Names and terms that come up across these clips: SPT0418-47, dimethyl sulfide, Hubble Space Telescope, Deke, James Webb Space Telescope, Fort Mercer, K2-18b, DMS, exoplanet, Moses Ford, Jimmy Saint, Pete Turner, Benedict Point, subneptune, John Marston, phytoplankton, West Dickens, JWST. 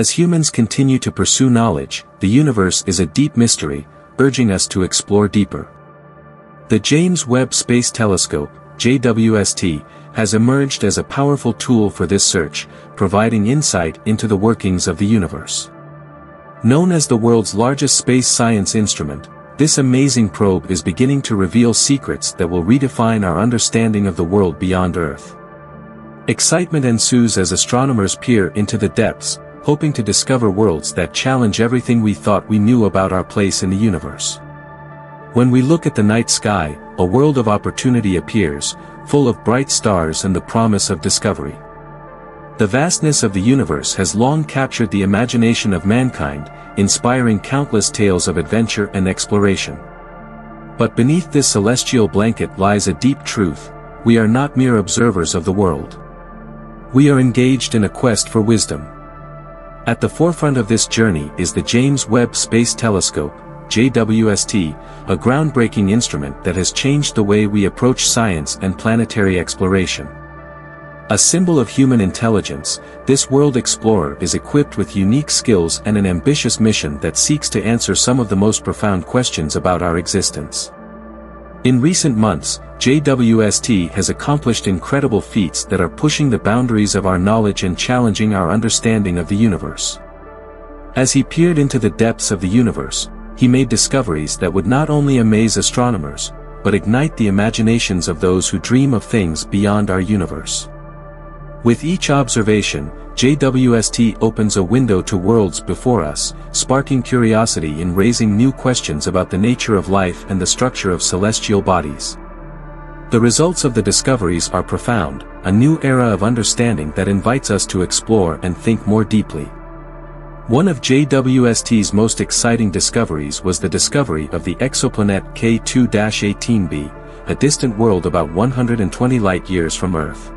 As humans continue to pursue knowledge, the universe is a deep mystery, urging us to explore deeper. The James Webb Space Telescope, JWST, has emerged as a powerful tool for this search, providing insight into the workings of the universe. Known as the world's largest space science instrument, this amazing probe is beginning to reveal secrets that will redefine our understanding of the world beyond Earth. Excitement ensues as astronomers peer into the depths, hoping to discover worlds that challenge everything we thought we knew about our place in the universe. When we look at the night sky, a world of opportunity appears, full of bright stars and the promise of discovery. The vastness of the universe has long captured the imagination of mankind, inspiring countless tales of adventure and exploration. But beneath this celestial blanket lies a deep truth: we are not mere observers of the world. We are engaged in a quest for wisdom. At the forefront of this journey is the James Webb Space Telescope, JWST, a groundbreaking instrument that has changed the way we approach science and planetary exploration. A symbol of human intelligence, this world explorer is equipped with unique skills and an ambitious mission that seeks to answer some of the most profound questions about our existence. In recent months, JWST has accomplished incredible feats that are pushing the boundaries of our knowledge and challenging our understanding of the universe. As he peered into the depths of the universe, he made discoveries that would not only amaze astronomers, but ignite the imaginations of those who dream of things beyond our universe. With each observation, JWST opens a window to worlds before us, sparking curiosity and raising new questions about the nature of life and the structure of celestial bodies. The results of the discoveries are profound, a new era of understanding that invites us to explore and think more deeply. One of JWST's most exciting discoveries was the discovery of the exoplanet K2-18b, a distant world about 120 light-years from Earth.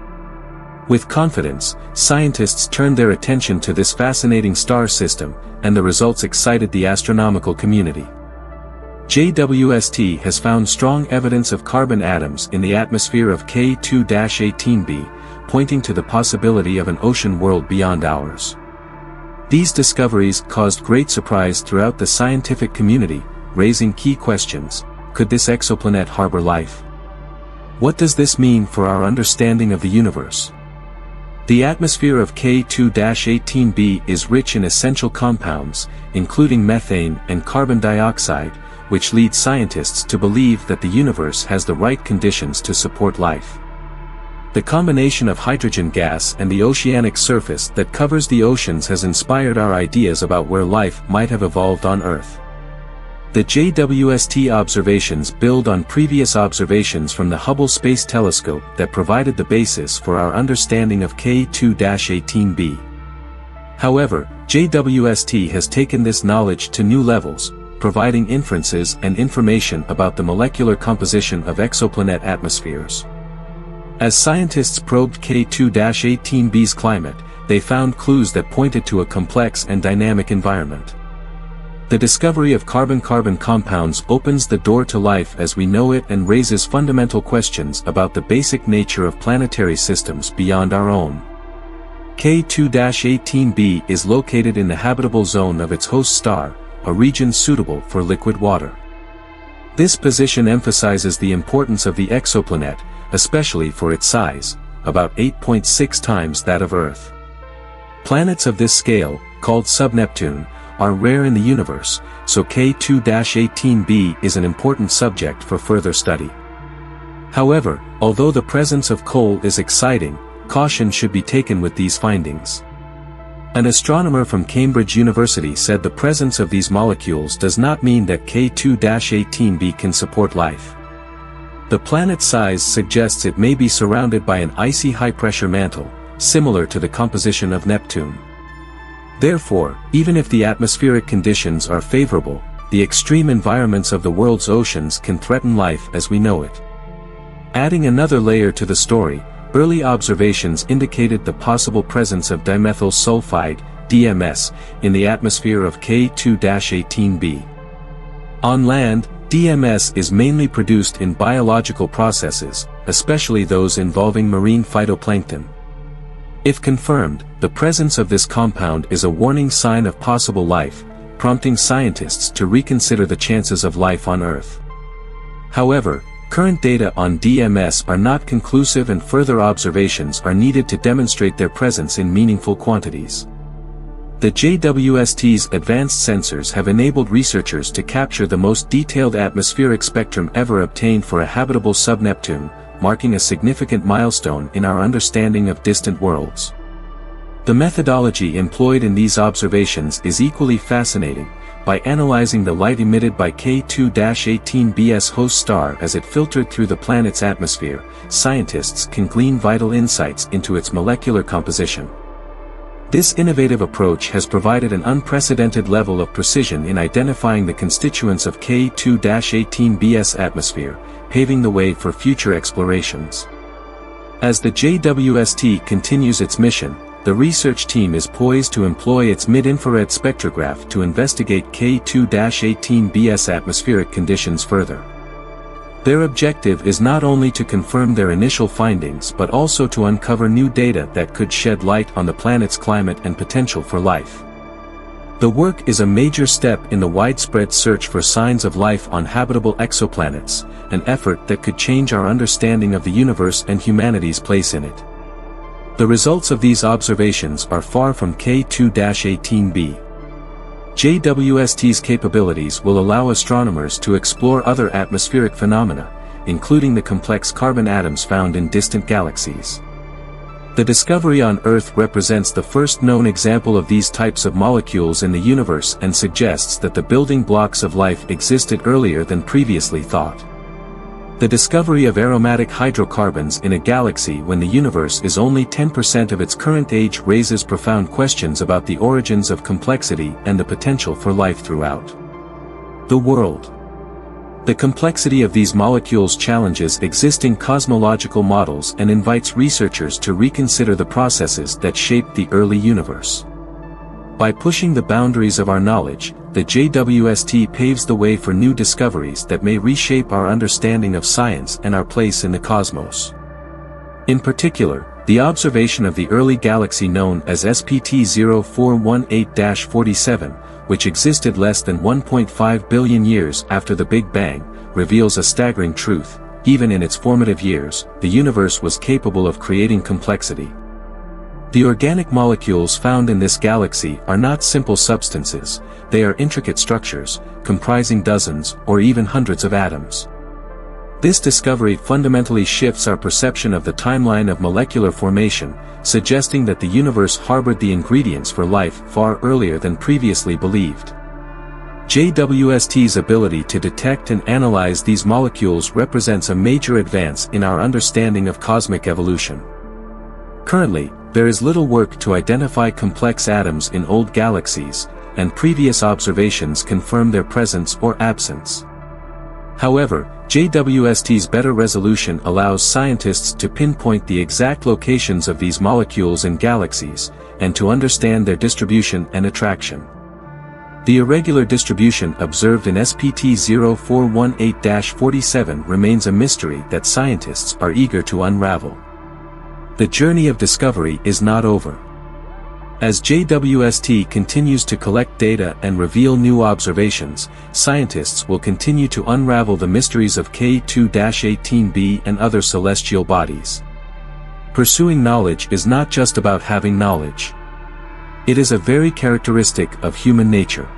With confidence, scientists turned their attention to this fascinating star system, and the results excited the astronomical community. JWST has found strong evidence of carbon atoms in the atmosphere of K2-18b, pointing to the possibility of an ocean world beyond ours. These discoveries caused great surprise throughout the scientific community, raising key questions: could this exoplanet harbor life? What does this mean for our understanding of the universe? The atmosphere of K2-18b is rich in essential compounds, including methane and carbon dioxide, which leads scientists to believe that the universe has the right conditions to support life. The combination of hydrogen gas and the oceanic surface that covers the oceans has inspired our ideas about where life might have evolved on Earth. The JWST observations build on previous observations from the Hubble Space Telescope that provided the basis for our understanding of K2-18b. However, JWST has taken this knowledge to new levels, providing inferences and information about the molecular composition of exoplanet atmospheres. As scientists probed K2-18b's climate, they found clues that pointed to a complex and dynamic environment. The discovery of carbon-carbon compounds opens the door to life as we know it and raises fundamental questions about the basic nature of planetary systems beyond our own. K2-18b is located in the habitable zone of its host star, a region suitable for liquid water. This position emphasizes the importance of the exoplanet, especially for its size, about 8.6 times that of Earth. Planets of this scale, called subneptune, are rare in the universe, so K2-18b is an important subject for further study. However, although the presence of coal is exciting, caution should be taken with these findings. An astronomer from Cambridge University said the presence of these molecules does not mean that K2-18b can support life. The planet's size suggests it may be surrounded by an icy high-pressure mantle, similar to the composition of Neptune. Therefore, even if the atmospheric conditions are favorable, the extreme environments of the world's oceans can threaten life as we know it. Adding another layer to the story, early observations indicated the possible presence of dimethyl sulfide, DMS, in the atmosphere of K2-18b. On land, DMS is mainly produced in biological processes, especially those involving marine phytoplankton. If confirmed, the presence of this compound is a warning sign of possible life, prompting scientists to reconsider the chances of life on Earth. However, current data on DMS are not conclusive and further observations are needed to demonstrate their presence in meaningful quantities. The JWST's advanced sensors have enabled researchers to capture the most detailed atmospheric spectrum ever obtained for a habitable sub-Neptune, marking a significant milestone in our understanding of distant worlds. The methodology employed in these observations is equally fascinating, by analyzing the light emitted by K2-18b's host star as it filtered through the planet's atmosphere, scientists can glean vital insights into its molecular composition. This innovative approach has provided an unprecedented level of precision in identifying the constituents of K2-18b's atmosphere, paving the way for future explorations. As the JWST continues its mission, the research team is poised to employ its mid-infrared spectrograph to investigate K2-18b's atmospheric conditions further. Their objective is not only to confirm their initial findings but also to uncover new data that could shed light on the planet's climate and potential for life. The work is a major step in the widespread search for signs of life on habitable exoplanets, an effort that could change our understanding of the universe and humanity's place in it. The results of these observations are far from K2-18b. JWST's capabilities will allow astronomers to explore other atmospheric phenomena, including the complex carbon atoms found in distant galaxies. The discovery on Earth represents the first known example of these types of molecules in the universe and suggests that the building blocks of life existed earlier than previously thought. The discovery of aromatic hydrocarbons in a galaxy when the universe is only 10% of its current age raises profound questions about the origins of complexity and the potential for life throughout the world. The complexity of these molecules challenges existing cosmological models and invites researchers to reconsider the processes that shaped the early universe. By pushing the boundaries of our knowledge, the JWST paves the way for new discoveries that may reshape our understanding of science and our place in the cosmos. In particular, the observation of the early galaxy known as SPT0418-47, which existed less than 1.5 billion years after the Big Bang, reveals a staggering truth. Even in its formative years, the universe was capable of creating complexity. The organic molecules found in this galaxy are not simple substances, they are intricate structures, comprising dozens or even hundreds of atoms. This discovery fundamentally shifts our perception of the timeline of molecular formation, suggesting that the universe harbored the ingredients for life far earlier than previously believed. JWST's ability to detect and analyze these molecules represents a major advance in our understanding of cosmic evolution. Currently, there is little work to identify complex atoms in old galaxies, and previous observations confirm their presence or absence. However, JWST's better resolution allows scientists to pinpoint the exact locations of these molecules in galaxies, and to understand their distribution and attraction. The irregular distribution observed in SPT0418-47 remains a mystery that scientists are eager to unravel. The journey of discovery is not over. As JWST continues to collect data and reveal new observations, scientists will continue to unravel the mysteries of K2-18b and other celestial bodies. Pursuing knowledge is not just about having knowledge. It is a very characteristic of human nature.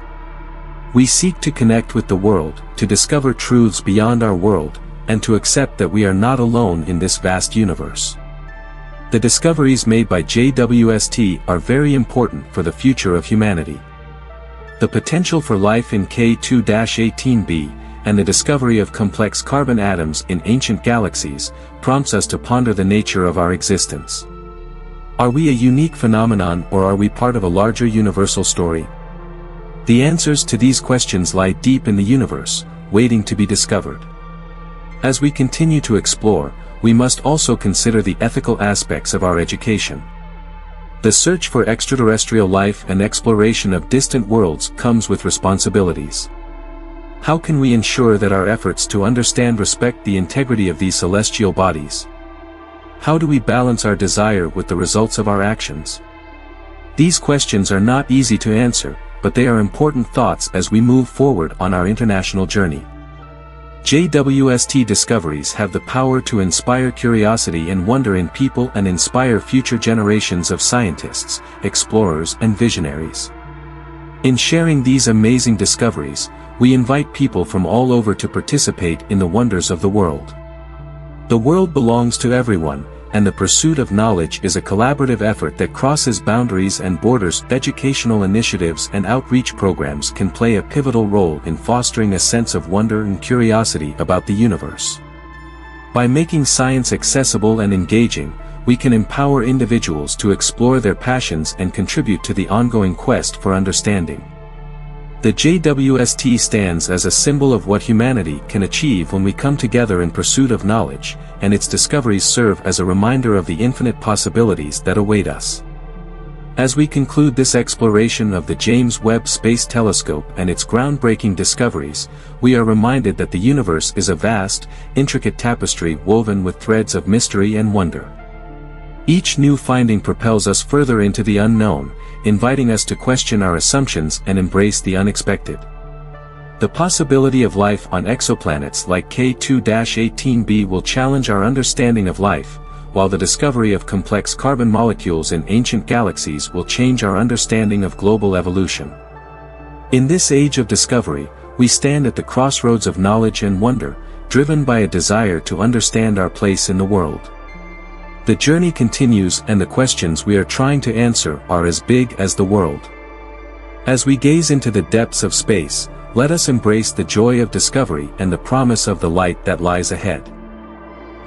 We seek to connect with the world, to discover truths beyond our world, and to accept that we are not alone in this vast universe. The discoveries made by JWST are very important for the future of humanity. The potential for life in K2-18b, and the discovery of complex carbon atoms in ancient galaxies, prompts us to ponder the nature of our existence. Are we a unique phenomenon or are we part of a larger universal story? The answers to these questions lie deep in the universe, waiting to be discovered. As we continue to explore, we must also consider the ethical aspects of our education. The search for extraterrestrial life and exploration of distant worlds comes with responsibilities. How can we ensure that our efforts to understand respect the integrity of these celestial bodies? How do we balance our desire with the results of our actions? These questions are not easy to answer, but they are important thoughts as we move forward on our international journey. JWST discoveries have the power to inspire curiosity and wonder in people and inspire future generations of scientists, explorers, and visionaries. In sharing these amazing discoveries, we invite people from all over to participate in the wonders of the world. The world belongs to everyone, and the pursuit of knowledge is a collaborative effort that crosses boundaries and borders. Educational initiatives and outreach programs can play a pivotal role in fostering a sense of wonder and curiosity about the universe. By making science accessible and engaging, we can empower individuals to explore their passions and contribute to the ongoing quest for understanding. The JWST stands as a symbol of what humanity can achieve when we come together in pursuit of knowledge, and its discoveries serve as a reminder of the infinite possibilities that await us. As we conclude this exploration of the James Webb Space Telescope and its groundbreaking discoveries, we are reminded that the universe is a vast, intricate tapestry woven with threads of mystery and wonder. Each new finding propels us further into the unknown, inviting us to question our assumptions and embrace the unexpected. The possibility of life on exoplanets like K2-18b will challenge our understanding of life, while the discovery of complex carbon molecules in ancient galaxies will change our understanding of global evolution. In this age of discovery, we stand at the crossroads of knowledge and wonder, driven by a desire to understand our place in the world. The journey continues, and the questions we are trying to answer are as big as the world. As we gaze into the depths of space, let us embrace the joy of discovery and the promise of the light that lies ahead.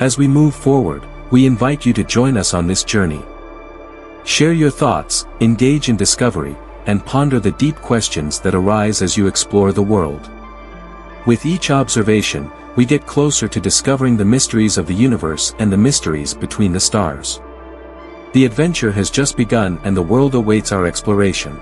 As we move forward, we invite you to join us on this journey. Share your thoughts, engage in discovery, and ponder the deep questions that arise as you explore the world. With each observation, we get closer to discovering the mysteries of the universe and the mysteries between the stars. The adventure has just begun, and the world awaits our exploration.